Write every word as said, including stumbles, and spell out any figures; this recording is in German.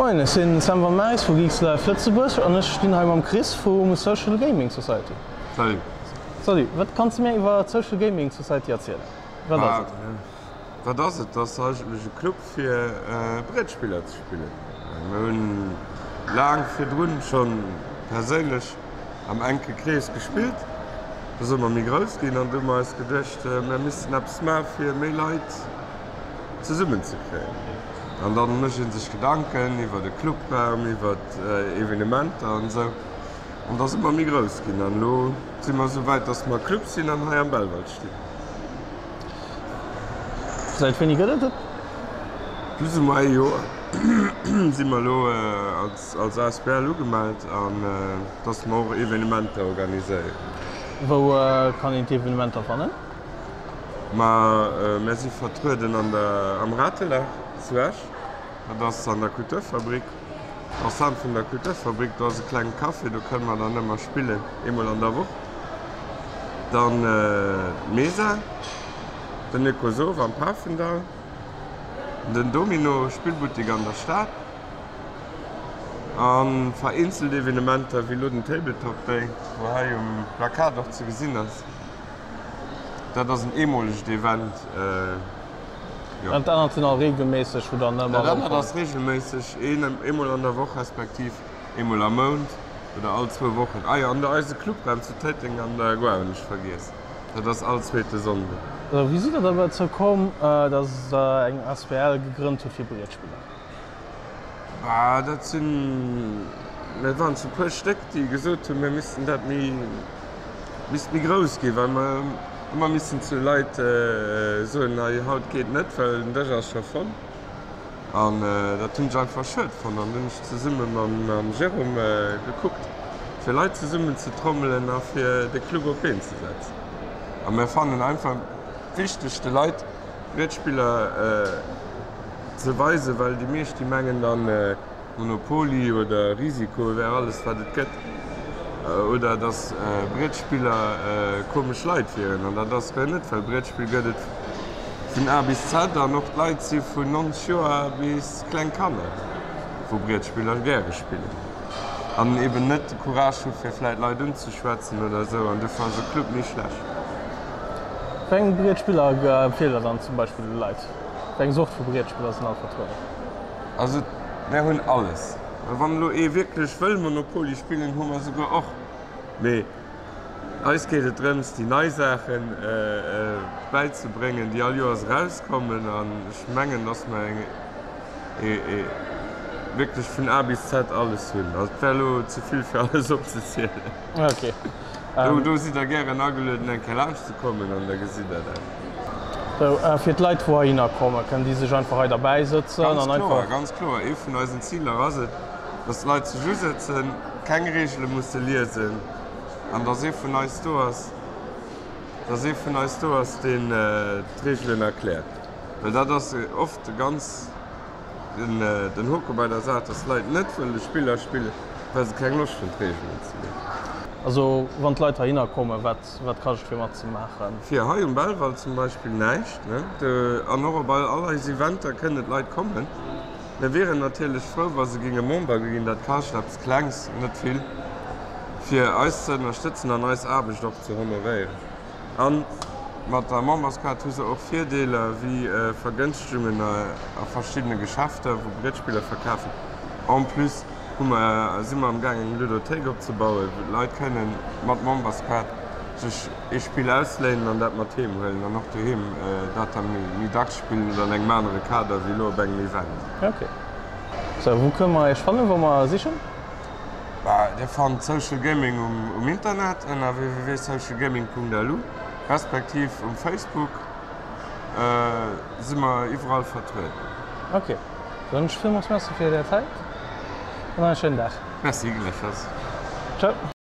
Moin, ich bin Sam van Maris von Geeks Life Luxembourg und ich bin hier mit Chris von Social Gaming Society. Salut. Salut, was kannst du mir über Social Gaming Society erzählen? Was ist ah, das? Was ist das? Das ist ein Club für äh, Brettspieler zu spielen. Wir haben lange für drinnen schon persönlich am Ankerkreis gespielt. Da sind wir mit rausgehen und immer uns gedacht, wir müssen etwas mehr für mehr Leute zusammenzukriegen. Und dann müssen sich Gedanken über den Club, über die Evenementen und so. Und da sind wir mit rausgegangen. Und nun sind wir so weit, dass wir Club sind und hier am Bellwald stehen. Seit wann ihr gerettet? Plus um ein Jahr sind wir hier als, als A S B R gemeldet und äh, dass wir auch Evenementen organisieren. Wo äh, kann ich die Evenementen finden? Wir äh, sind vertreten an der, am Ratelach. Das ist an der Kulturfabrik. Am Stand von der Kulturfabrik, da ist ein kleiner Kaffee, da können wir dann immer spielen, einmal an der Woche. Dann äh, Mesa, den Nico am Pavendal, den Domino-Spielboutique an der Stadt. Und vereinzelte Evenementen wie den Tabletop Day, wo hier im Plakat noch zu gesehen ist. Das ist ein ehemaliges Event. Äh, Ja. Und dann hat es regelmäßig, wo dann immer ja, dann das regelmäßig, einmal an der Woche respektive, einmal am Mond oder alle zwei Wochen. Ah ja, an der Eisen Clubraum zu Tätting an der Guau, nicht vergessen. Das ist alle zweite Sonde. Also, wie sieht es dabei zu kommen, dass ein A S B R gegründet wird für Brettspieler? Ah, das sind... Das waren so ein paar Stücke, die gesagt haben, wir müssen das nicht, nicht rausgehen, weil wir... Immer müssen zu Leuten äh, so, na, die Haut geht nicht, weil das ist schon von. Und äh, da tun ich einfach schön von. Dann bin ich zusammen mit Jérôme äh, geguckt, für Leute zusammen zu trommeln, für den Club auf ihn zu setzen. Und wir fanden einfach wichtig, die Leute, Brettspieler äh, zu weisen, weil die meisten die mengen dann äh, Monopoly oder Risiko, wer alles, was es gibt. Oder dass äh, Brettspieler äh, komisch leid wären. Oder das wäre nicht, weil Brettspiel gehört von A bis Z, da noch leid sie von neunzig Jahren bis Kleinkanne, wo Brettspieler gerne spielen. Und eben nicht die Courage für vielleicht Leute umzuschwätzen oder so. Und das war so ein Club nicht schlecht. Wenn Brettspieler empfehlen dann zum Beispiel Leid? Wenn Sucht für Brettspieler sind auch vertrauen? Also, wir haben alles. Wenn du eh wirklich will Monopoly spielen, haben wir sogar auch. Nee. Uns geht es darum, die neuen Sachen äh, äh, beizubringen, die alle Jahre rauskommen. Und ich meine, dass wir äh, äh, wirklich von A bis Z alles tun. Also, Pello zu viel für alles obsessieren. Okay. Um, du, du siehst da gerne angelötet, in den Keller zu kommen und da sieht er dann. So, äh, für die Leute, die hinkommen, können die sich einfach dabei sitzen? Ganz und klar, einfach... ganz klar. Eines von unseren Zielen ist es, dass die Leute sich hinsetzen, keine Regeln müssen lesen. Und dass jeder von uns da ist, dass jeder von uns da ist, den äh, die Regeln erklärt. Weil das ist oft ganz den, äh, den Hucke bei der Sache, dass die Leute nicht für die Spieler spielen, weil sie keine Lust haben, die Regeln zu lesen. Also, wenn die Leute hinkommen, was, was kannst du für was machen? Für hier im Bellwald zum Beispiel nicht. Ne? An bei allen Eventen können die Leute kommen. Wir wären natürlich froh, weil sie gegen Momba gehen, das kannst du etwas Kleines, nicht viel. Für uns zu unterstützen, an uns Arbeit doch zu honorieren. Und mit der Momba-Skarte haben sie auch Vorteile wie äh, Vergünstigungen auf verschiedene Geschäfte, wo Brettspieler verkaufen. Und plus, wir sind am Gang, eine Ludothek aufzubauen. Die Leute können mit Momba-Skarte ein Spiel auslehnen und das mit Themen holen. Und noch daheim, das dann mit Dach spielen oder eine andere Karte wie nur bei einem Event. Okay. So, wo können wir spannend, wo wir sichern? Wir fahren Social Gaming im um, um Internet, unter w w w punkt social gaming punkt d e l u, respektive um Facebook. Äh, sind wir überall vertreten. Okay. Dann vielen Dank für die Zeit. Und einen schönen Tag. Merci, gleichfalls. Ciao.